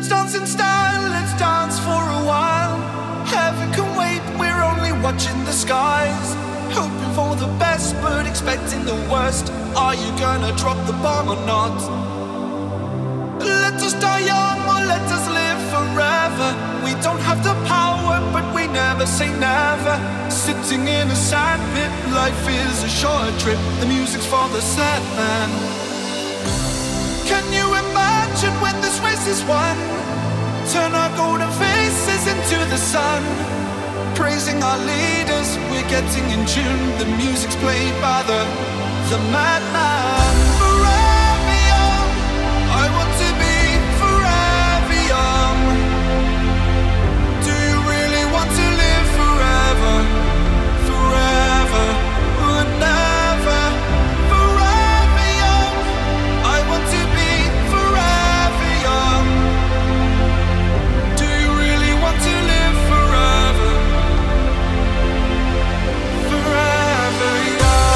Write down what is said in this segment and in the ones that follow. Let's dance in style, let's dance for a while. Heaven can wait, we're only watching the skies. Hoping for the best, but expecting the worst. Are you gonna drop the bomb or not? Let us die young or let us live forever. We don't have the power, but we never say never. Sitting in a sandpit, life is a short trip. The music's for the sad man. Can you imagine when this race is won? Turn our golden faces into the sun. Praising our leaders, we're getting in tune. The music's played by the madman. Forever young, I want to be forever young. Do you really want to live forever? Forever and never. Forever young, I want to be forever young. Do you really want to live forever? Forever young.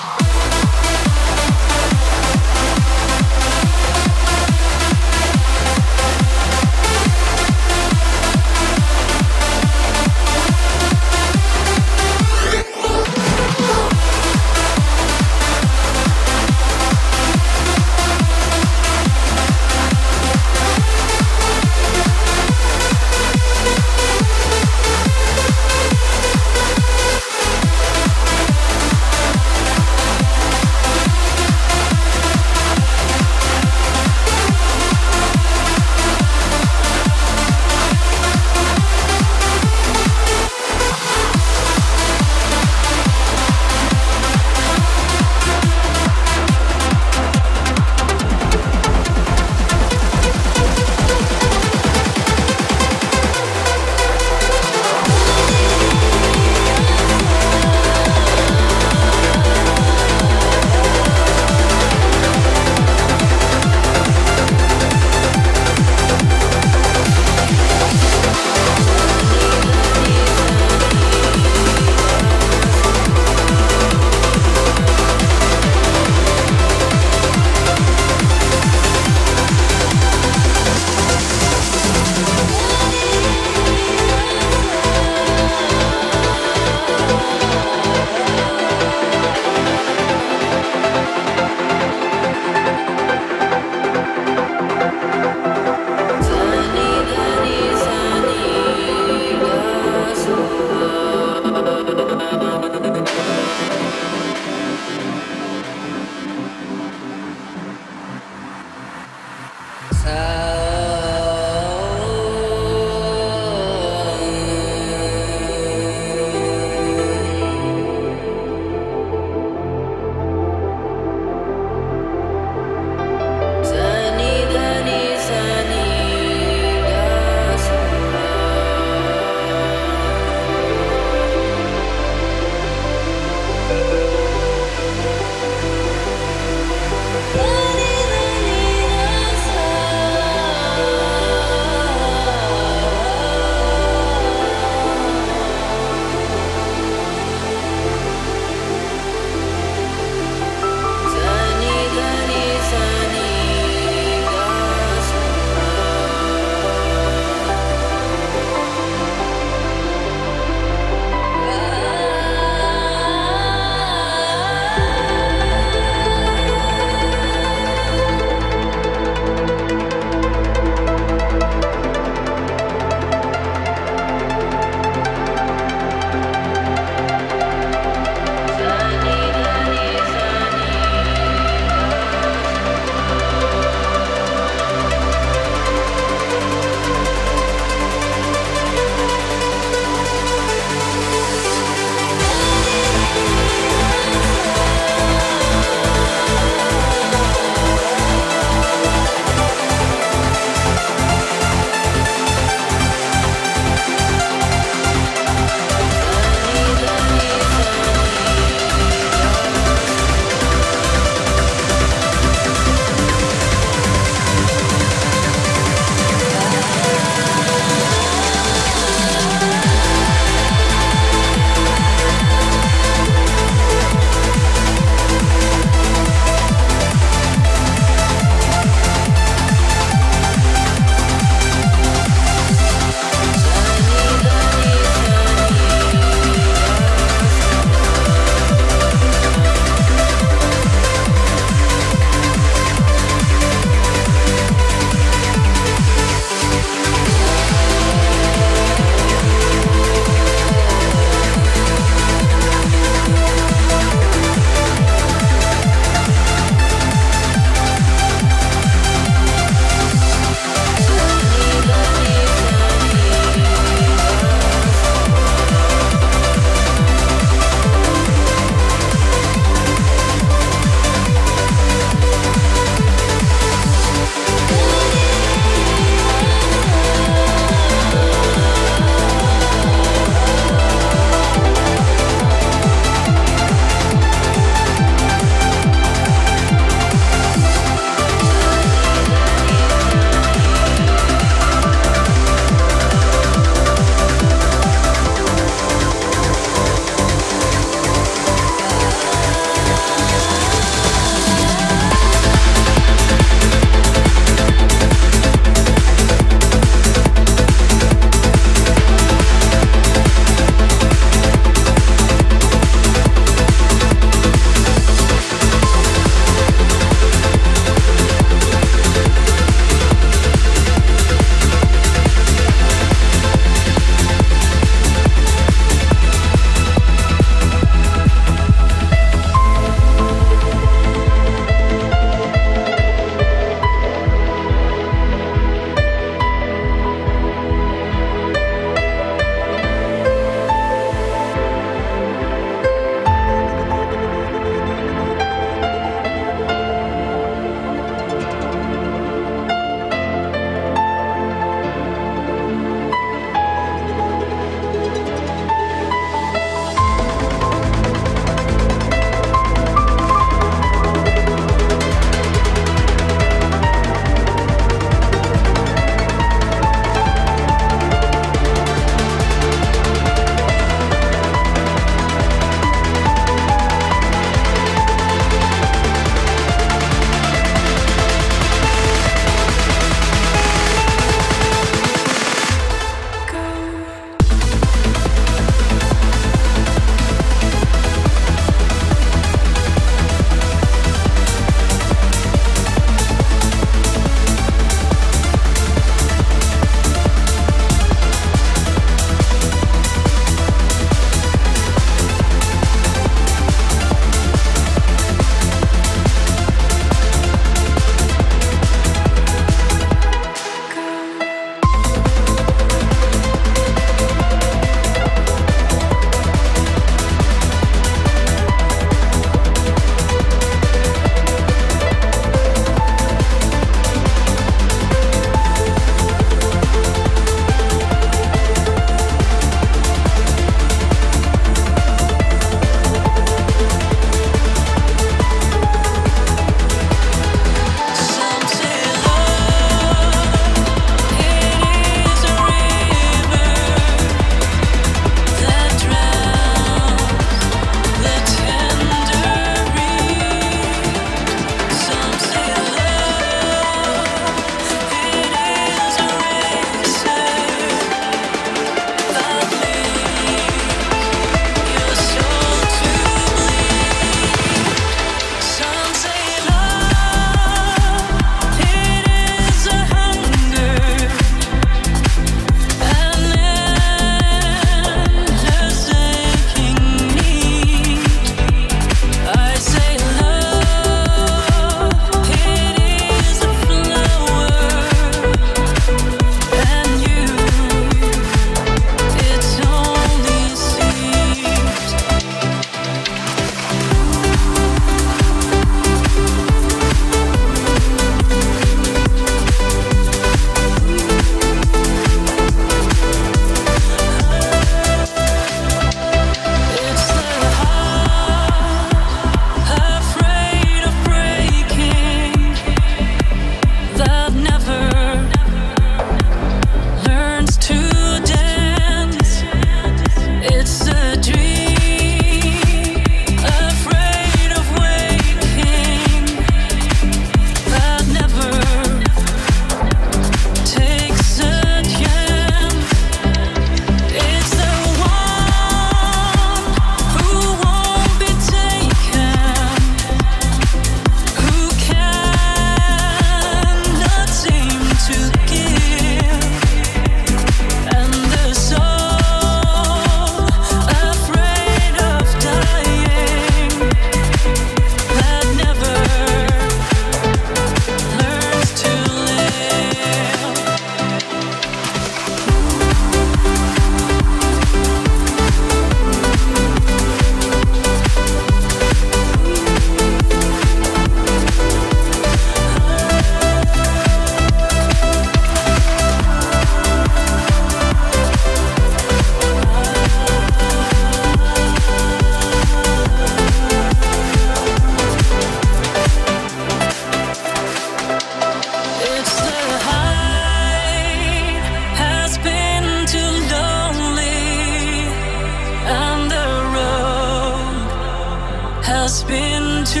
been too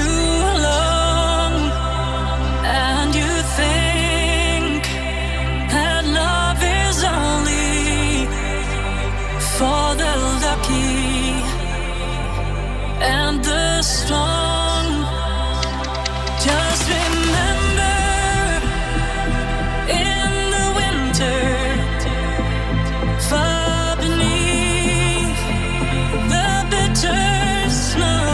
long, and you think that love is only for the lucky and the strong. Just remember, in the winter, far beneath the bitter snow,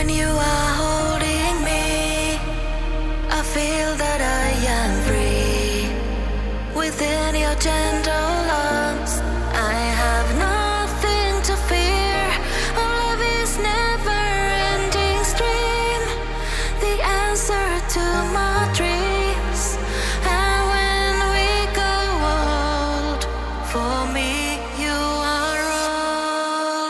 When you are holding me, I feel that I am free. Within your gentle arms, I have nothing to fear. All of this never-ending stream, the answer to my dreams. And when we go old, for me you are all.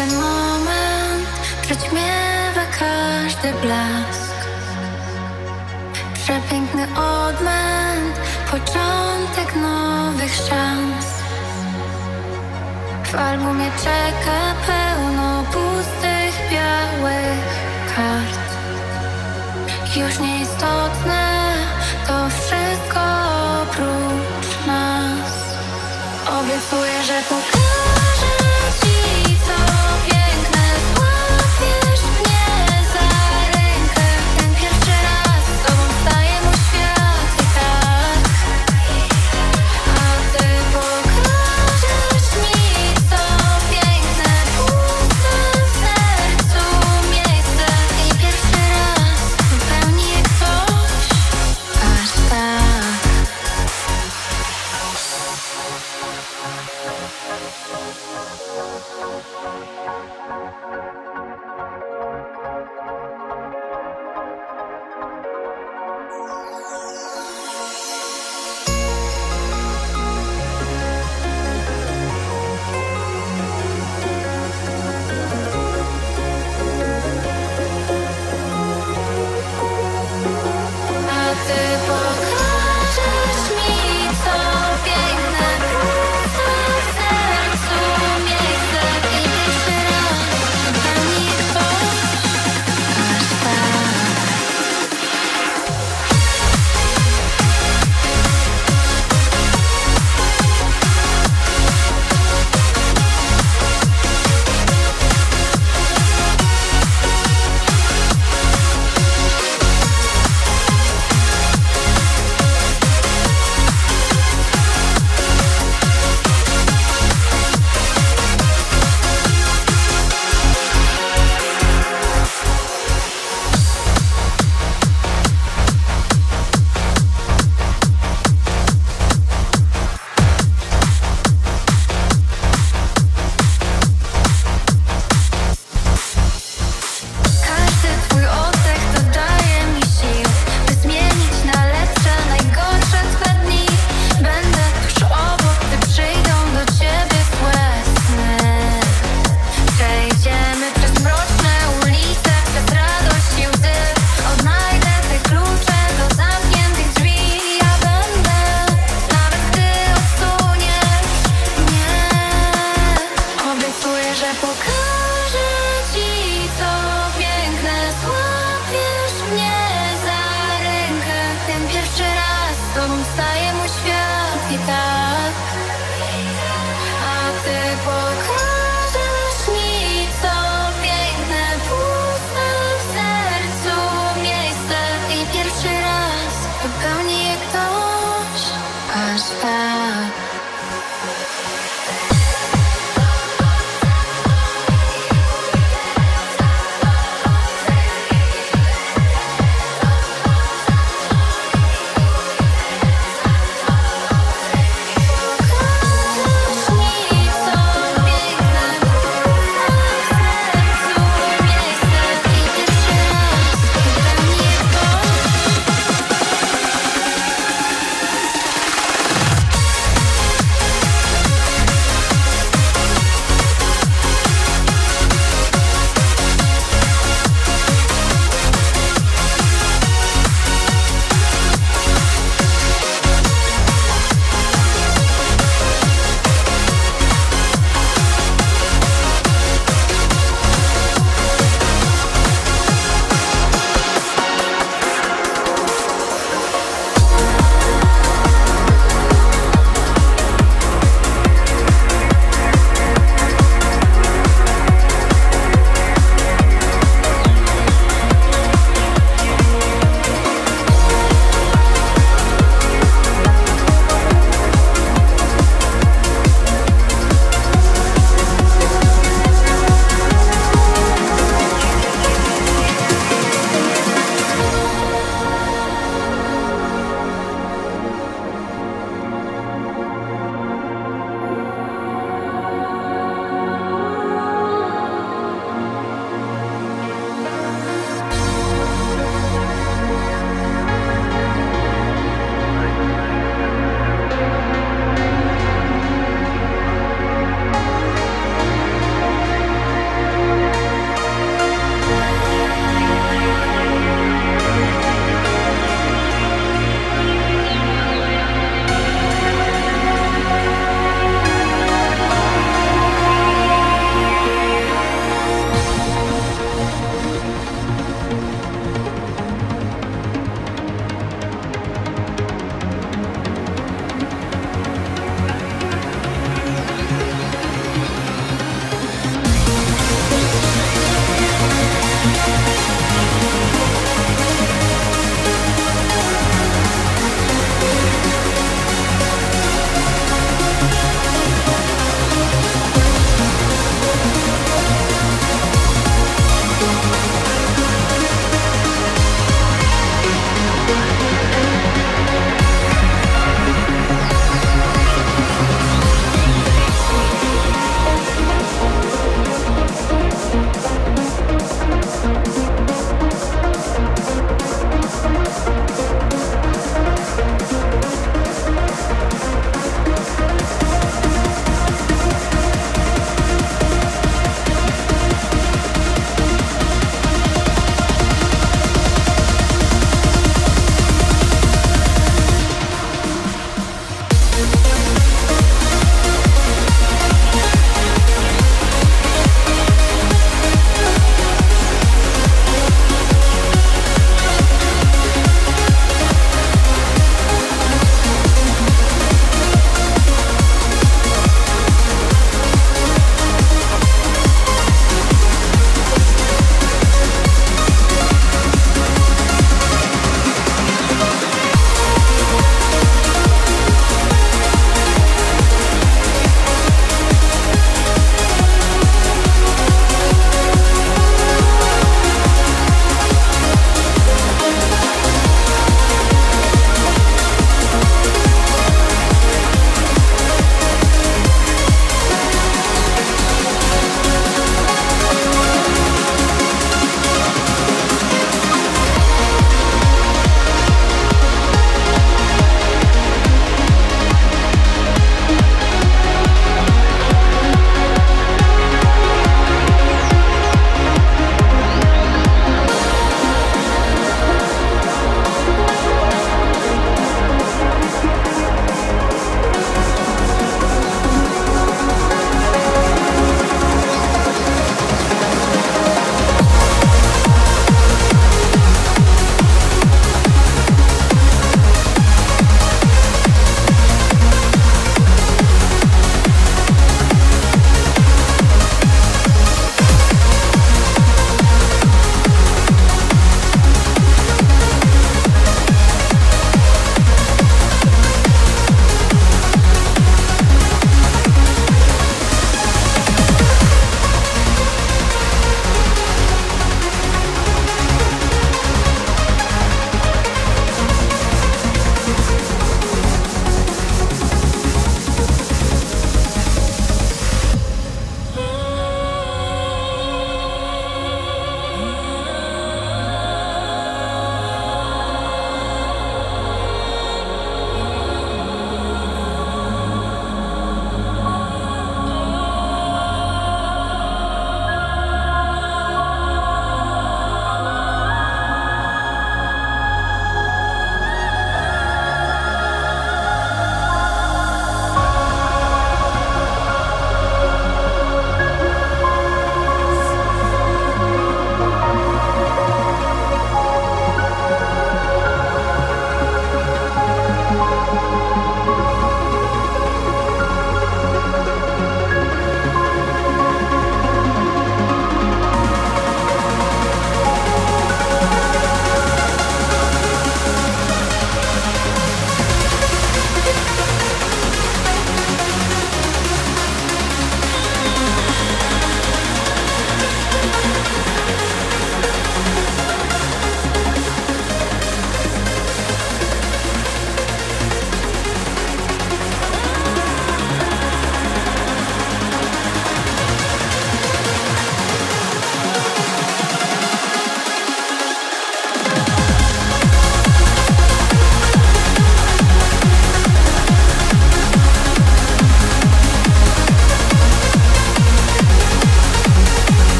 ten moment przyćmiewa każdy blask. Przepiękny odmęt, początek nowych szans. W albumie czeka pełno pustych, białych kart. Już nieistotne to wszystko oprócz nas. Obiecuję, że pokażę ci, co piękne. Złapiesz mnie za rękę. Ten pierwszy raz z tobą staje mój świat i tak. A ty pokażesz mi, co piękne. Puste w sercu miejsce. I pierwszy raz wypełni je ktoś. Aż tak. Aż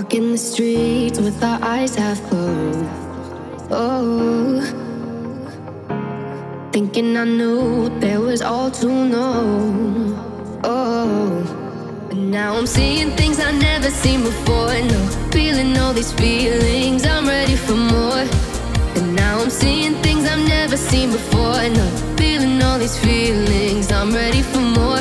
walking the streets with our eyes half closed. Oh, thinking I knew there was all to know. Oh, but now I'm seeing things I never seen before. No, feeling all these feelings, I'm ready for more. And now I'm seeing things I've never seen before. No, feeling all these feelings, I'm ready for more.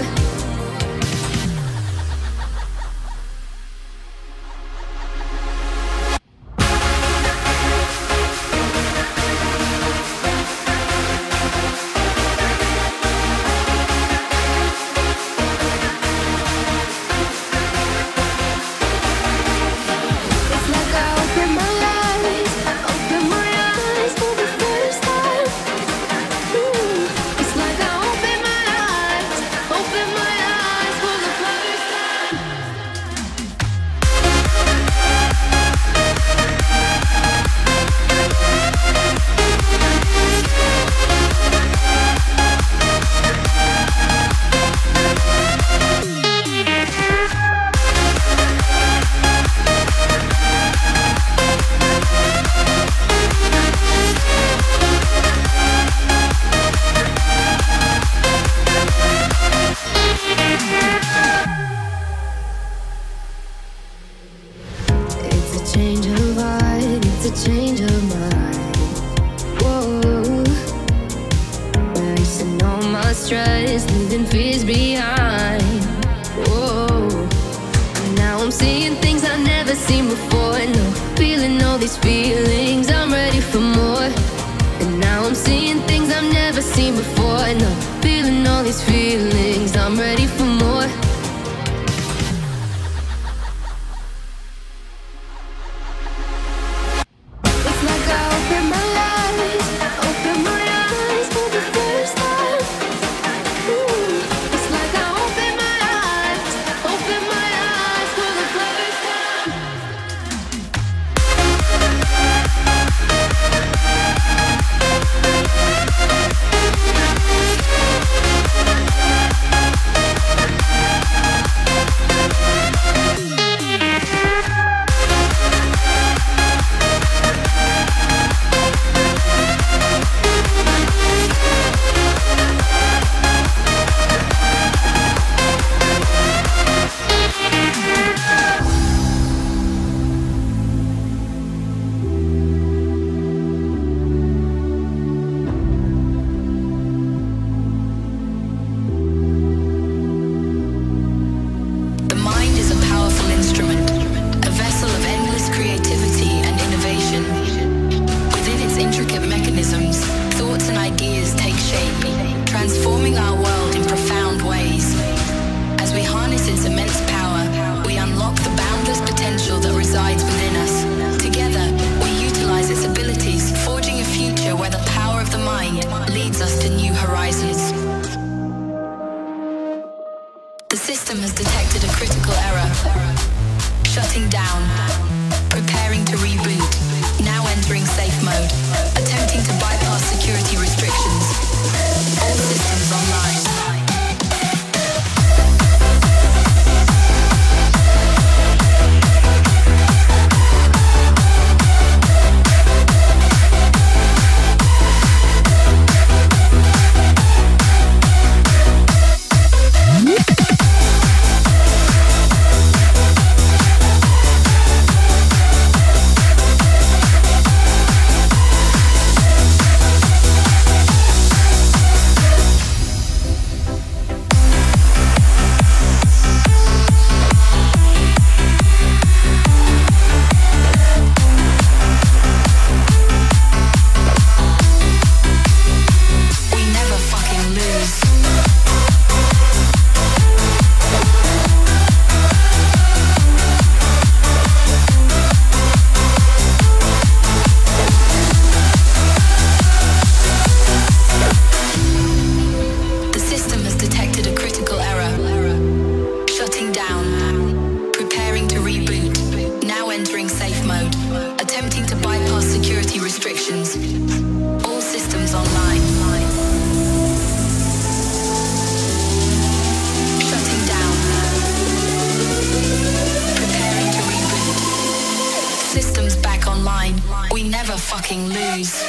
fucking lose.